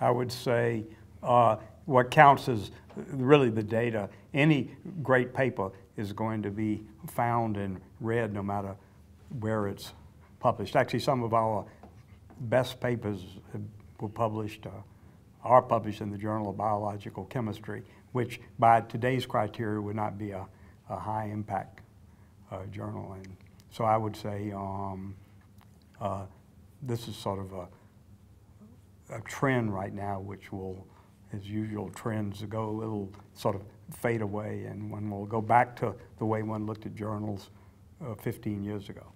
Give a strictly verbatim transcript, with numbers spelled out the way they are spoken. I would say uh, what counts is really the data. Any great paper is going to be found and read no matter where it's published. Actually, some of our best papers were published, uh, are published in the Journal of Biological Chemistry, which by today's criteria would not be a, a high impact uh, journal. And so I would say um, uh, this is sort of a, a trend right now, which will, as usual trends go, it'll sort of fade away, and one will go back to the way one looked at journals uh, fifteen years ago.